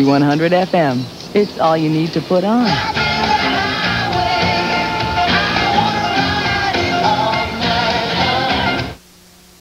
C100 FM. It's all you need to put on.